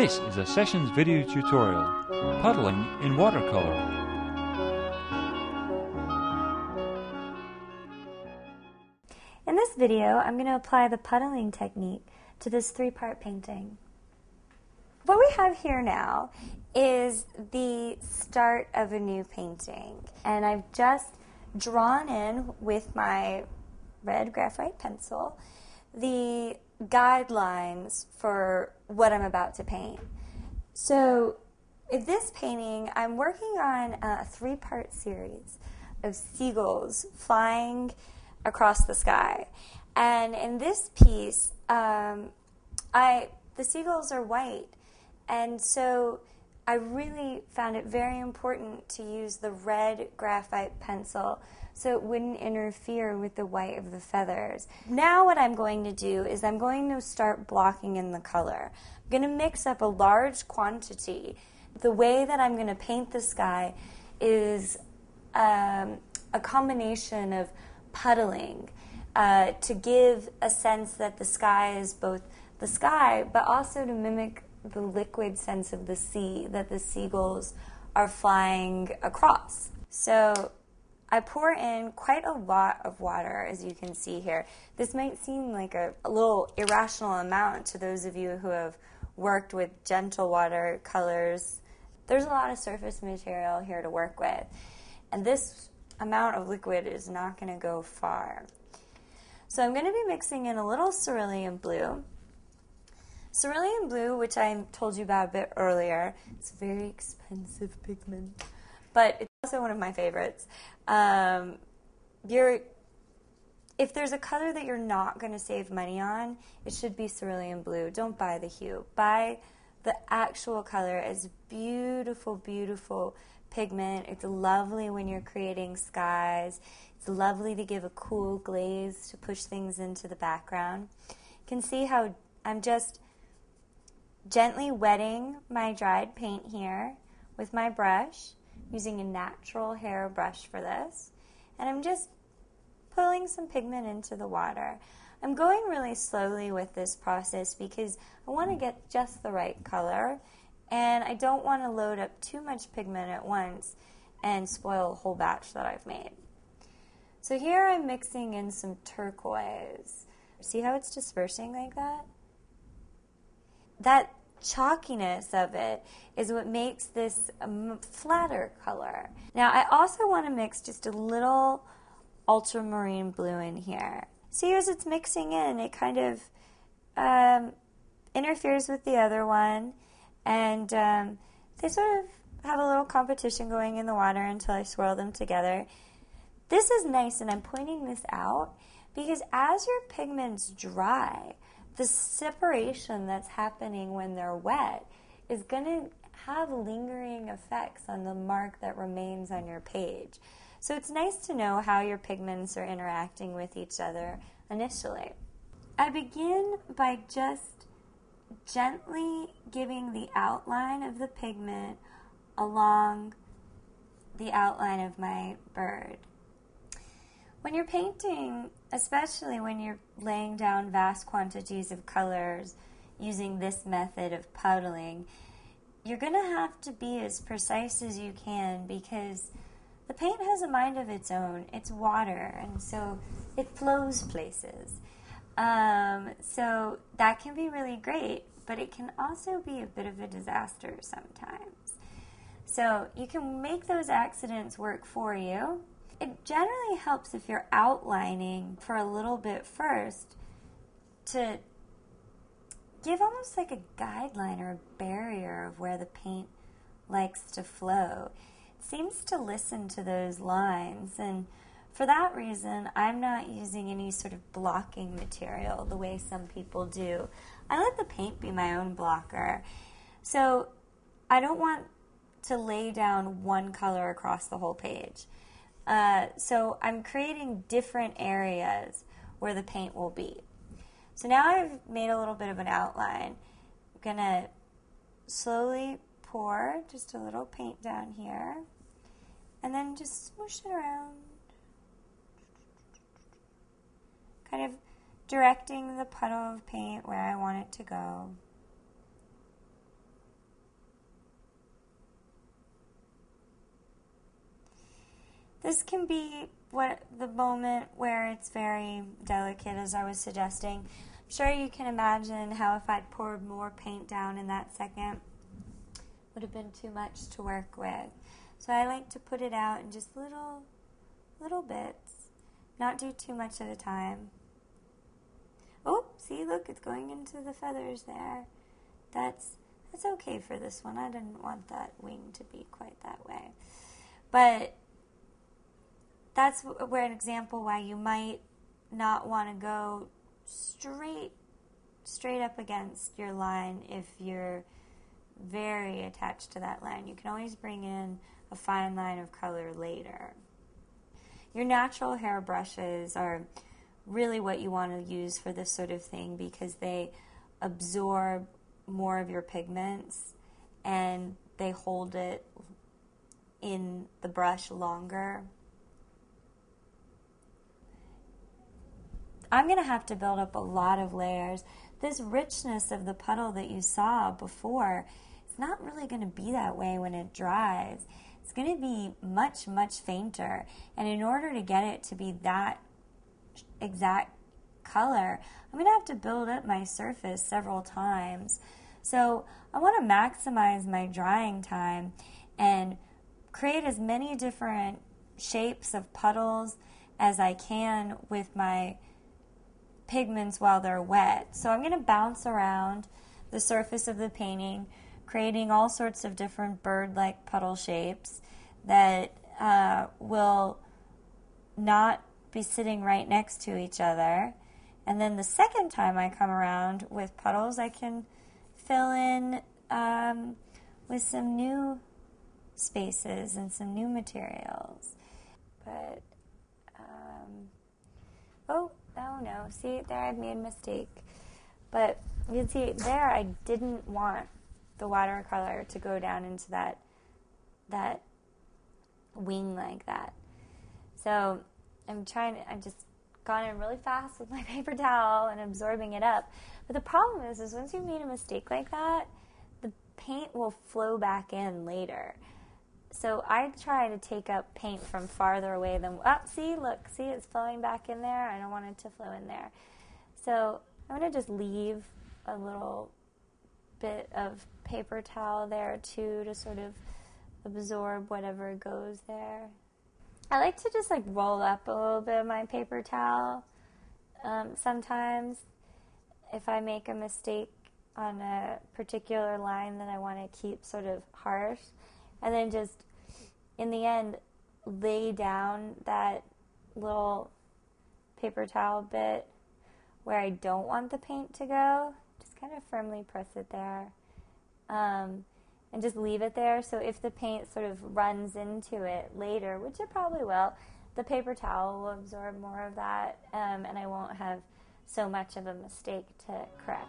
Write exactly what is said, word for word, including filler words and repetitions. This is a Sessions video tutorial, Puddling in Watercolor. In this video, I'm going to apply the puddling technique to this three-part painting. What we have here now is the start of a new painting, and I've just drawn in with my red graphite pencil the guidelines for what I'm about to paint. So in this painting, I'm working on a three-part series of seagulls flying across the sky, and in this piece, um, I the seagulls are white, and so I really found it very important to use the red graphite pencil so it wouldn't interfere with the white of the feathers. Now what I'm going to do is I'm going to start blocking in the color. I'm going to mix up a large quantity. The way that I'm going to paint the sky is um, a combination of puddling uh, to give a sense that the sky is both the sky, but also to mimic the liquid sense of the sea that the seagulls are flying across. So I pour in quite a lot of water, as you can see here. This might seem like a, a little irrational amount to those of you who have worked with gentle watercolors. There's a lot of surface material here to work with, and this amount of liquid is not going to go far. So I'm going to be mixing in a little cerulean blue. Cerulean blue, which I told you about a bit earlier, it's a very expensive pigment, but it's also one of my favorites. Um, you're, if there's a color that you're not going to save money on, it should be cerulean blue. Don't buy the hue. Buy the actual color. It's beautiful, beautiful pigment. It's lovely when you're creating skies. It's lovely to give a cool glaze to push things into the background. You can see how I'm just gently wetting my dried paint here with my brush, using a natural hair brush for this, and I'm just pulling some pigment into the water. I'm going really slowly with this process because I want to get just the right color, and I don't want to load up too much pigment at once and spoil the whole batch that I've made. So here I'm mixing in some turquoise. See how it's dispersing like that? That chalkiness of it is what makes this um, flatter color. Now I also want to mix just a little ultramarine blue in here. See, as it's mixing in, it kind of um, interferes with the other one, and um, they sort of have a little competition going in the water until I swirl them together. This is nice, and I'm pointing this out because as your pigments dry, the separation that's happening when they're wet is going to have lingering effects on the mark that remains on your page. So it's nice to know how your pigments are interacting with each other initially. I begin by just gently giving the outline of the pigment along the outline of my bird. When you're painting, especially when you're laying down vast quantities of colors using this method of puddling, you're going to have to be as precise as you can because the paint has a mind of its own. It's water, and so it flows places. Um, so that can be really great, but it can also be a bit of a disaster sometimes. So you can make those accidents work for you. It generally helps if you're outlining for a little bit first to give almost like a guideline or a barrier of where the paint likes to flow. It seems to listen to those lines, and for that reason, I'm not using any sort of blocking material the way some people do. I let the paint be my own blocker. So I don't want to lay down one color across the whole page. Uh, so I'm creating different areas where the paint will be. So now I've made a little bit of an outline. I'm going to slowly pour just a little paint down here, and then just swoosh it around, kind of directing the puddle of paint where I want it to go. This can be what the moment where it's very delicate, as I was suggesting. I'm sure you can imagine how if I'd poured more paint down in that second, it would have been too much to work with. So I like to put it out in just little, little bits, not do too much at a time. Oh, see, look, it's going into the feathers there. That's, that's okay for this one. I didn't want that wing to be quite that way. But that's where an example why you might not want to go straight, straight up against your line if you're very attached to that line. You can always bring in a fine line of color later. Your natural hair brushes are really what you want to use for this sort of thing because they absorb more of your pigments and they hold it in the brush longer. I'm going to have to build up a lot of layers. This richness of the puddle that you saw before, it's not really going to be that way when it dries. It's going to be much, much fainter. And in order to get it to be that exact color, I'm going to have to build up my surface several times. So I want to maximize my drying time and create as many different shapes of puddles as I can with my pigments while they're wet. So I'm going to bounce around the surface of the painting, creating all sorts of different bird-like puddle shapes that uh, will not be sitting right next to each other. And then the second time I come around with puddles, I can fill in um, with some new spaces and some new materials. But, um, oh, oh no, see, there I made a mistake. But you can see there I didn't want the watercolor to go down into that, that wing like that. So I'm trying to, I've just gone in really fast with my paper towel and absorbing it up. But the problem is, is once you've made a mistake like that, the paint will flow back in later. So I try to take up paint from farther away than, oh, see, look, see, it's flowing back in there. I don't want it to flow in there. So I'm going to just leave a little bit of paper towel there, too, to sort of absorb whatever goes there. I like to just, like, roll up a little bit of my paper towel um, sometimes if I make a mistake on a particular line that I want to keep sort of harsh. And then just, in the end, lay down that little paper towel bit where I don't want the paint to go. Just kind of firmly press it there. Um, and just leave it there. So if the paint sort of runs into it later, which it probably will, the paper towel will absorb more of that, um, and I won't have so much of a mistake to correct.